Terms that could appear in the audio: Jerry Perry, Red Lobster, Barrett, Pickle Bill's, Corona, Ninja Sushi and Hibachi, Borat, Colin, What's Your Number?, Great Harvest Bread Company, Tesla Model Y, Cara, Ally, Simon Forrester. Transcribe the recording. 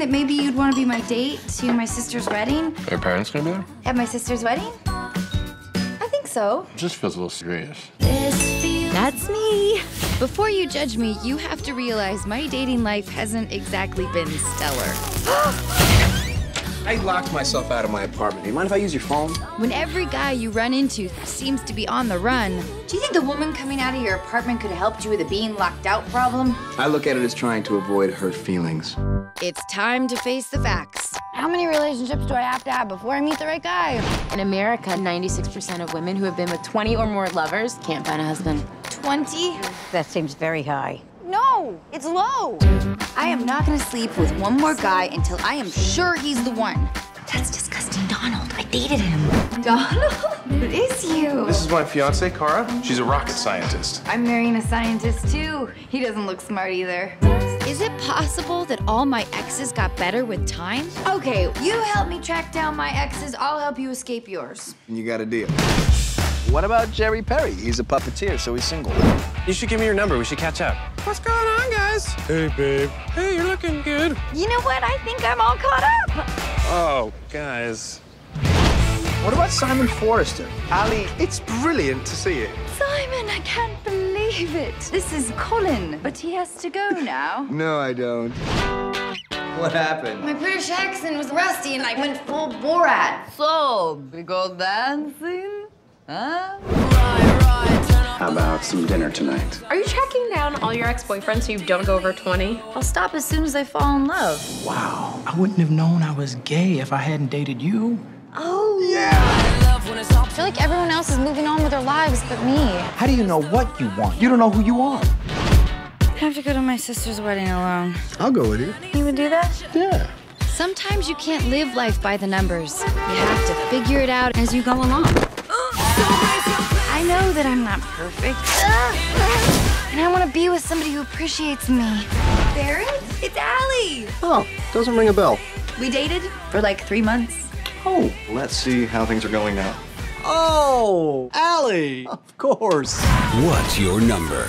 that maybe you'd want to be my date to my sister's wedding. Are your parents going to be there? At my sister's wedding? I think so. It just feels a little serious. That's me. Before you judge me, you have to realize my dating life hasn't exactly been stellar. I locked myself out of my apartment. Do you mind if I use your phone? When every guy you run into seems to be on the run. Do you think the woman coming out of your apartment could have helped you with the being locked out problem? I look at it as trying to avoid hurt feelings. It's time to face the facts. How many relationships do I have to have before I meet the right guy? In America, 96% of women who have been with 20 or more lovers can't find a husband. 20? That seems very high. No, it's low. I am not gonna sleep with one more guy until I am sure he's the one. That's disgusting, Donald. I dated him. Donald? It is you. This is my fiancée, Cara. She's a rocket scientist. I'm marrying a scientist, too. He doesn't look smart, either. Is it possible that all my exes got better with time? Okay, you help me track down my exes. I'll help you escape yours. You got a deal. What about Jerry Perry? He's a puppeteer, so he's single. You should give me your number. We should catch up. What's going on, guys? Hey, babe. Hey, you're looking good. You know what? I think I'm all caught up. Oh, guys. What about Simon Forrester? Ali, it's brilliant to see you. Simon, I can't believe it. This is Colin, but he has to go now. No, I don't. What happened? My British accent was rusty, and I went full Borat. So, we go dancing? Huh? How about some dinner tonight? Are you tracking down all your ex-boyfriends so you don't go over 20? I'll stop as soon as I fall in love. Wow. I wouldn't have known I was gay if I hadn't dated you. Oh, yeah. I feel like everyone else is moving on with their lives but me. How do you know what you want? You don't know who you are. I have to go to my sister's wedding alone. I'll go with you. You would do that? Yeah. Sometimes you can't live life by the numbers. You have to figure it out as you go along. I know that I'm not perfect. And I want to be with somebody who appreciates me. Barrett? It's Ali! Oh, doesn't ring a bell. We dated for like 3 months. Oh, let's see how things are going now. Oh, Ali! Of course. What's your number?